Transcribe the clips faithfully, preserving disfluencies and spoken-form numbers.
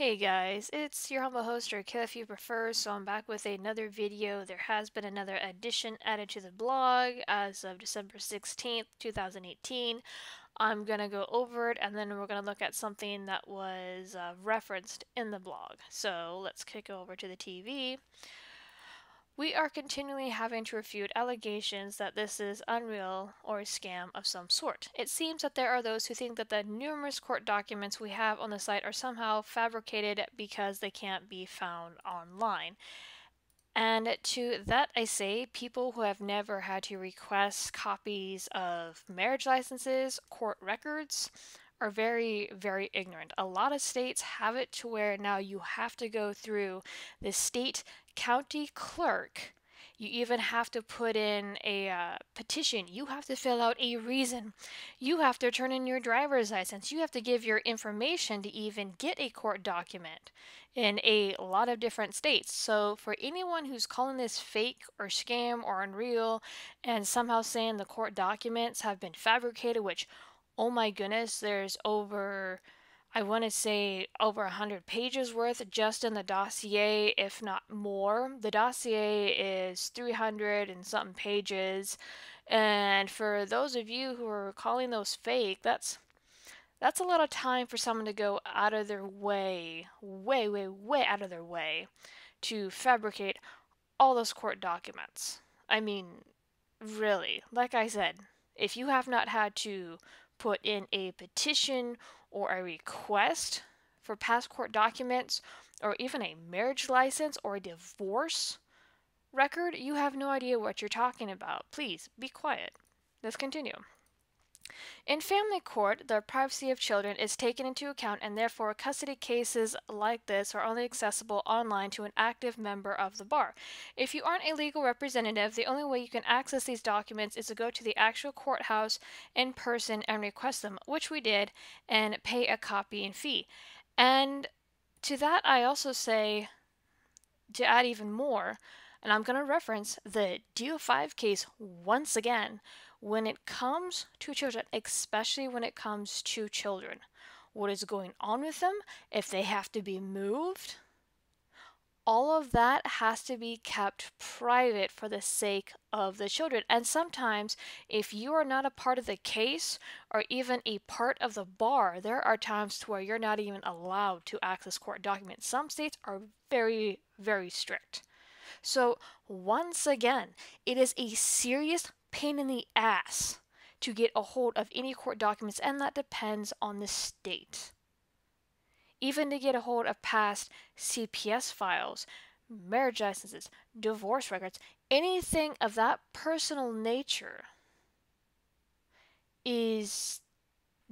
Hey guys, it's your humble host, or K if you prefer, so I'm back with another video. There has been another addition added to the blog as of December sixteenth, two thousand eighteen. I'm going to go over it and then we're going to look at something that was uh, referenced in the blog. So let's kick over to the T V. We are continually having to refute allegations that this is unreal or a scam of some sort. It seems that there are those who think that the numerous court documents we have on the site are somehow fabricated because they can't be found online. And to that I say, people who have never had to request copies of marriage licenses, court records, are very, very ignorant. A lot of states have it to where now you have to go through the state county clerk. You even have to put in a uh, petition. You have to fill out a reason. You have to turn in your driver's license. You have to give your information to even get a court document in a lot of different states. So for anyone who's calling this fake or scam or unreal and somehow saying the court documents have been fabricated, which, oh my goodness, there's over, I want to say over one hundred pages worth just in the dossier, if not more. The dossier is three hundred and something pages. And for those of you who are calling those fake, that's that's a lot of time for someone to go out of their way, way, way, way out of their way to fabricate all those court documents. I mean, really, like I said, if you have not had to put in a petition or a request for past court documents or even a marriage license or a divorce record, you have no idea what you're talking about. Please be quiet. Let's continue. In family court, the privacy of children is taken into account, and therefore custody cases like this are only accessible online to an active member of the bar. If you aren't a legal representative, the only way you can access these documents is to go to the actual courthouse in person and request them, which we did, and pay a copying fee. And to that I also say, to add even more, and I'm going to reference the D O five case once again, when it comes to children, especially when it comes to children, what is going on with them, if they have to be moved, all of that has to be kept private for the sake of the children. And sometimes if you are not a part of the case or even a part of the bar, there are times to where you're not even allowed to access court documents. Some states are very, very strict. So once again, it is a serious pain in the ass to get a hold of any court documents, and that depends on the state. Even to get a hold of past C P S files, marriage licenses, divorce records, anything of that personal nature is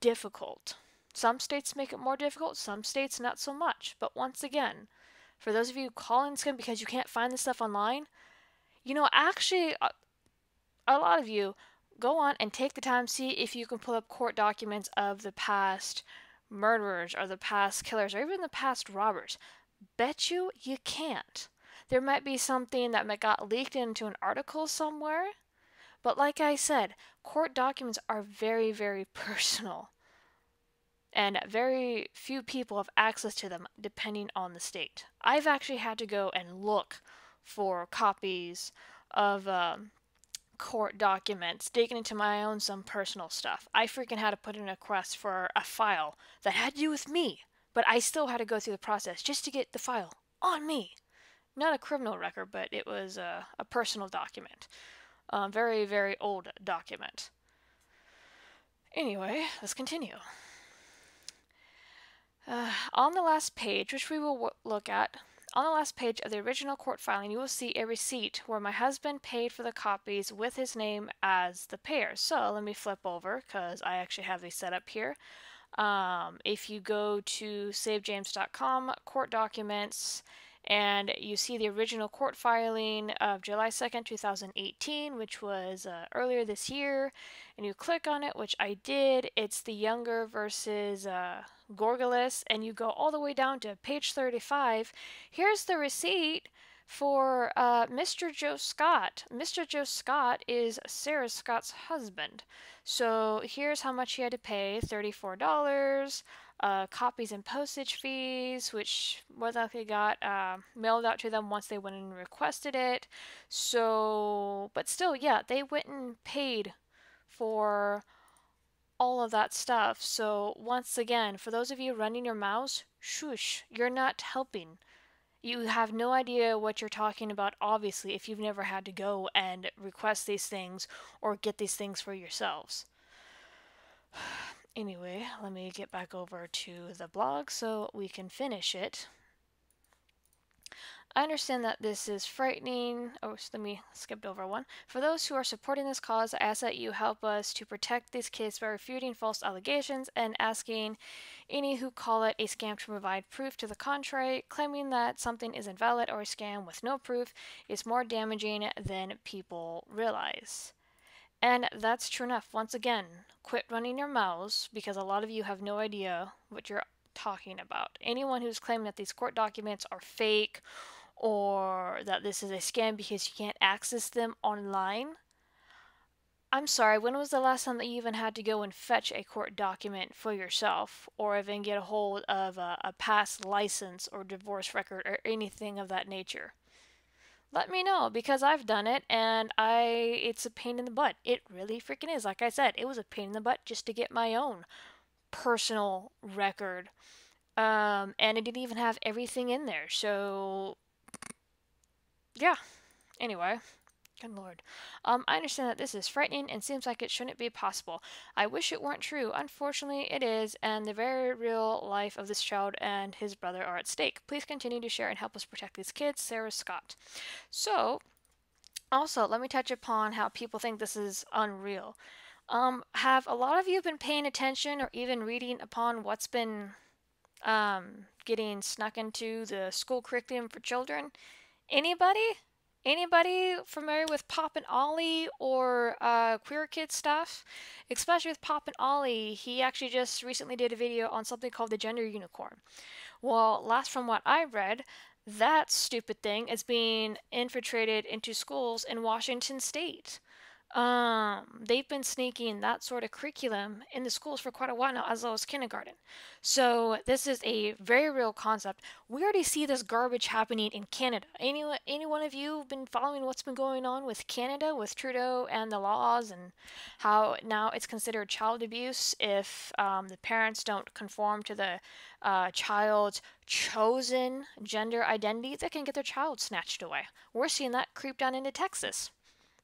difficult. Some states make it more difficult, some states not so much. But once again, for those of you calling scam because you can't find this stuff online, you know, actually, a lot of you, go on and take the time, see if you can pull up court documents of the past murderers or the past killers or even the past robbers. Bet you you can't. There might be something that got leaked into an article somewhere, but like I said, court documents are very, very personal, and very few people have access to them depending on the state. I've actually had to go and look for copies of um, court documents, digging into my own some personal stuff. I freaking had to put in a request for a file that had to do with me, but I still had to go through the process just to get the file on me. Not a criminal record, but it was a, a personal document. A very, very old document. Anyway, let's continue. Uh, on the last page, which we will w look at, on the last page of the original court filing, you will see a receipt where my husband paid for the copies with his name as the payer. So let me flip over because I actually have these set up here. Um, if you go to Save James dot com, court documents, and you see the original court filing of July second, two thousand eighteen, which was uh, earlier this year, and you click on it, which I did. It's the Younger versus uh, Georgulas, and you go all the way down to page thirty-five. Here's the receipt for uh, Mister Joe Scott. Mister Joe Scott is Sarah Scott's husband. So here's how much he had to pay, thirty-four dollars. uh, copies and postage fees, which more than likely got uh, mailed out to them once they went and requested it. So, but still, yeah, they went and paid for all of that stuff. So once again, for those of you running your mouths, shush, you're not helping. You have no idea what you're talking about, obviously, if you've never had to go and request these things or get these things for yourselves. Anyway, let me get back over to the blog so we can finish it. I understand that this is frightening. Oh, let me skip over one. For those who are supporting this cause, I ask that you help us to protect these kids by refuting false allegations and asking any who call it a scam to provide proof to the contrary. Claiming that something is invalid or a scam with no proof is more damaging than people realize. And that's true enough. Once again, quit running your mouths, because a lot of you have no idea what you're talking about. Anyone who's claiming that these court documents are fake or that this is a scam because you can't access them online. I'm sorry, when was the last time that you even had to go and fetch a court document for yourself, or even get a hold of a, a past license or divorce record or anything of that nature? Let me know, because I've done it, and I it's a pain in the butt. It really freaking is. Like I said, it was a pain in the butt just to get my own personal record. Um, and it didn't even have everything in there, so yeah. Anyway, good lord. Um, I understand that this is frightening and seems like it shouldn't be possible. I wish it weren't true. Unfortunately, it is, and the very real life of this child and his brother are at stake. Please continue to share and help us protect these kids. Sarah Scott. So, also, let me touch upon how people think this is unreal. Um, have a lot of you been paying attention or even reading upon what's been um, getting snuck into the school curriculum for children? Anybody? Anybody familiar with Pop and Ollie or uh, queer kid stuff? Especially with Pop and Ollie, he actually just recently did a video on something called the gender unicorn. Well, last from what I read, that stupid thing is being infiltrated into schools in Washington State. Um, they've been sneaking that sort of curriculum in the schools for quite a while now, as well as kindergarten. So this is a very real concept. We already see this garbage happening in Canada. Any, any one of you been following what's been going on with Canada, with Trudeau and the laws, and how now it's considered child abuse if um, the parents don't conform to the uh, child's chosen gender identity? They can get their child snatched away. We're seeing that creep down into Texas.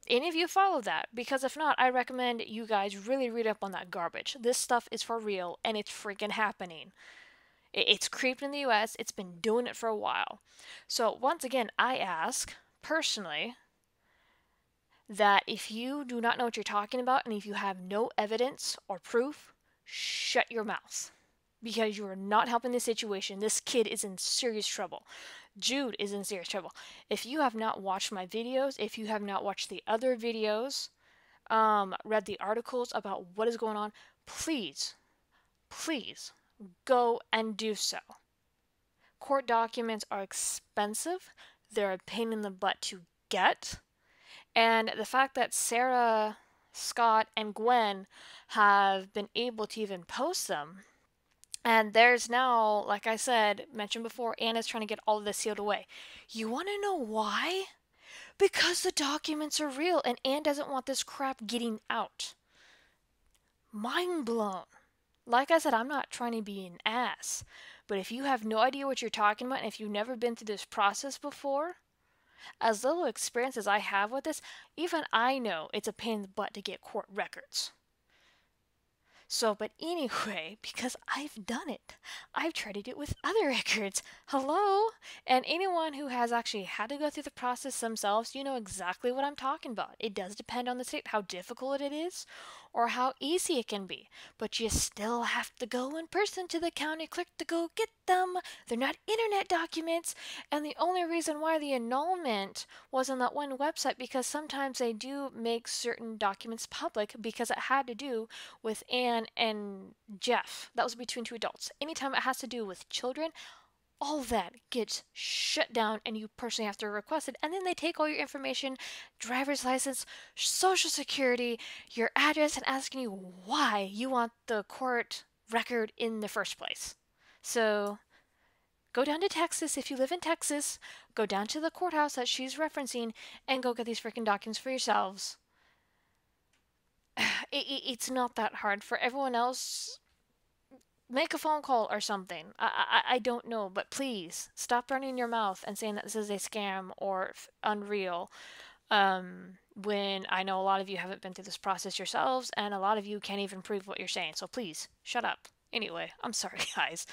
Any of you follow that? Because if not, I recommend you guys really read up on that garbage. This stuff is for real, and it's freaking happening. It's creeped in the U S It's been doing it for a while. So once again, I ask, personally, that if you do not know what you're talking about, and if you have no evidence or proof, shut your mouth. Because you are not helping this situation. This kid is in serious trouble. Jude is in serious trouble. If you have not watched my videos, if you have not watched the other videos, um, read the articles about what is going on, please, please go and do so. Court documents are expensive. They're a pain in the butt to get. And the fact that Sarah, Scott, and Gwen have been able to even post them, and there's now, like I said, mentioned before, Anna's trying to get all of this sealed away. You want to know why? Because the documents are real, and Anne doesn't want this crap getting out. Mind blown. Like I said, I'm not trying to be an ass, but if you have no idea what you're talking about, and if you've never been through this process before, as little experience as I have with this, even I know it's a pain in the butt to get court records. So, but anyway, because I've done it, I've tried it with other records. Hello? And anyone who has actually had to go through the process themselves, you know exactly what I'm talking about. It does depend on the state, how difficult it is, or how easy it can be. But you still have to go in person to the county clerk to go get them. They're not internet documents. And the only reason why the annulment was on that one website, because sometimes they do make certain documents public, because it had to do with Anne and Jeff. That was between two adults. Anytime it has to do with children, all that gets shut down, and you personally have to request it. And then they take all your information, driver's license, social security, your address, and asking you why you want the court record in the first place. So go down to Texas if you live in Texas, go down to the courthouse that she's referencing, and go get these freaking documents for yourselves. It, it, it's not that hard. For everyone else, make a phone call or something. I, I, I don't know, but please stop running your mouth and saying that this is a scam or unreal, um, when I know a lot of you haven't been through this process yourselves, and a lot of you can't even prove what you're saying. So please, shut up. Anyway, I'm sorry guys,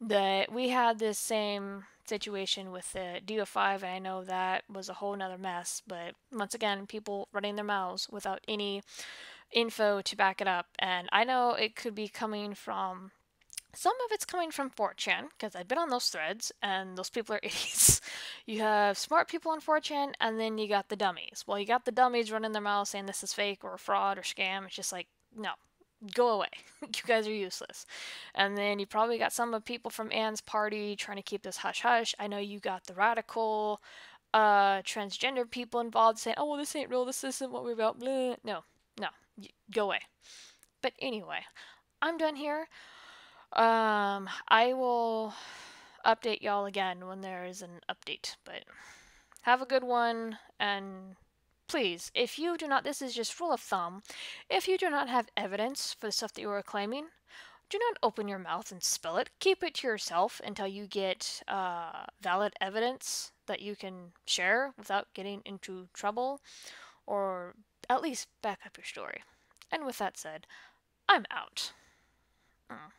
that we had this same situation with the D O five, and I know that was a whole nother mess, but once again, people running their mouths without any info to back it up. And I know it could be coming from, some of it's coming from four chan, because I've been on those threads, and those people are idiots. You have smart people on four chan, and then you got the dummies. Well, you got the dummies running their mouths saying this is fake or fraud or scam. It's just like, no, go away. You guys are useless. And then you probably got some of people from Anne's party trying to keep this hush-hush. I know you got the radical uh, transgender people involved saying, oh, well, this ain't real, this isn't what we're about. Blah. No, no, you, go away. But anyway, I'm done here. Um, I will update y'all again when there is an update, but have a good one, and please, if you do not, this is just rule of thumb, if you do not have evidence for the stuff that you are claiming, do not open your mouth and spill it. Keep it to yourself until you get uh, valid evidence that you can share without getting into trouble, or at least back up your story. And with that said, I'm out. Mm.